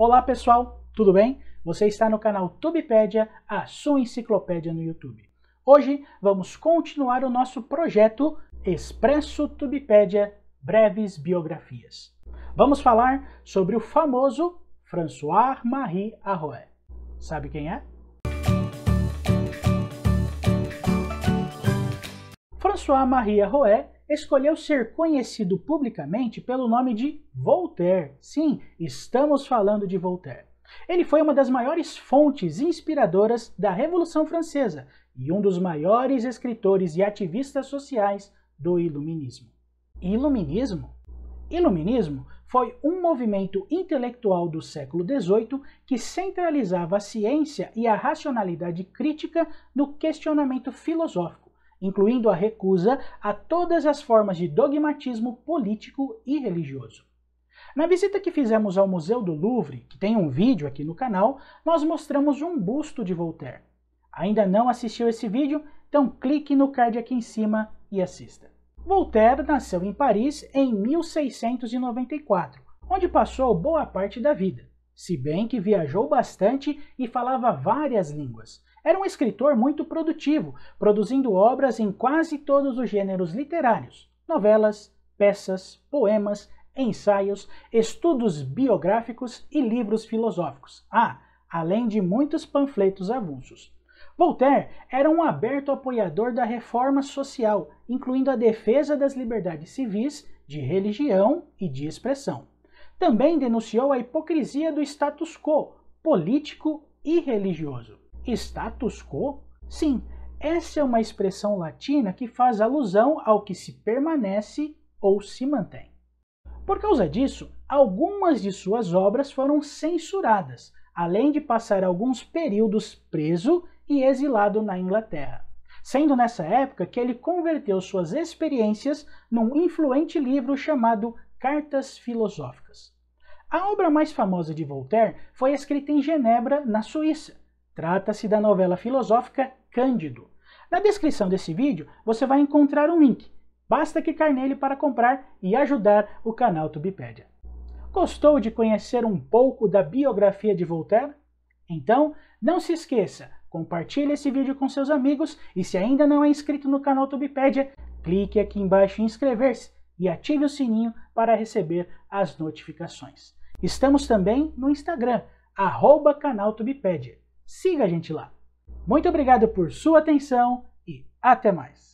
Olá pessoal, tudo bem? Você está no canal Tubepédia, a sua enciclopédia no YouTube. Hoje vamos continuar o nosso projeto Expresso Tubepédia Breves Biografias. Vamos falar sobre o famoso François Marie Arouet. Sabe quem é? François Marie Arouet escolheu ser conhecido publicamente pelo nome de Voltaire. Sim, estamos falando de Voltaire. Ele foi uma das maiores fontes inspiradoras da Revolução Francesa e um dos maiores escritores e ativistas sociais do Iluminismo. Iluminismo? Iluminismo foi um movimento intelectual do século XVIII que centralizava a ciência e a racionalidade crítica no questionamento filosófico, incluindo a recusa a todas as formas de dogmatismo político e religioso. Na visita que fizemos ao Museu do Louvre, que tem um vídeo aqui no canal, nós mostramos um busto de Voltaire. Ainda não assistiu esse vídeo? Então clique no card aqui em cima e assista. Voltaire nasceu em Paris em 1694, onde passou boa parte da vida, se bem que viajou bastante e falava várias línguas. Era um escritor muito produtivo, produzindo obras em quase todos os gêneros literários: novelas, peças, poemas, ensaios, estudos biográficos e livros filosóficos. Ah, além de muitos panfletos avulsos. Voltaire era um aberto apoiador da reforma social, incluindo a defesa das liberdades civis, de religião e de expressão. Também denunciou a hipocrisia do status quo, político e religioso. Status quo? Sim, essa é uma expressão latina que faz alusão ao que se permanece ou se mantém. Por causa disso, algumas de suas obras foram censuradas, além de passar alguns períodos preso e exilado na Inglaterra, sendo nessa época que ele converteu suas experiências num influente livro chamado Cartas Filosóficas. A obra mais famosa de Voltaire foi escrita em Genebra, na Suíça. Trata-se da novela filosófica Cândido. Na descrição desse vídeo você vai encontrar um link. Basta clicar nele para comprar e ajudar o canal Tubepédia. Gostou de conhecer um pouco da biografia de Voltaire? Então, não se esqueça, compartilhe esse vídeo com seus amigos e se ainda não é inscrito no canal Tubepédia, clique aqui embaixo em inscrever-se e ative o sininho para receber as notificações. Estamos também no Instagram, @canalTubepédia. Siga a gente lá. Muito obrigado por sua atenção e até mais!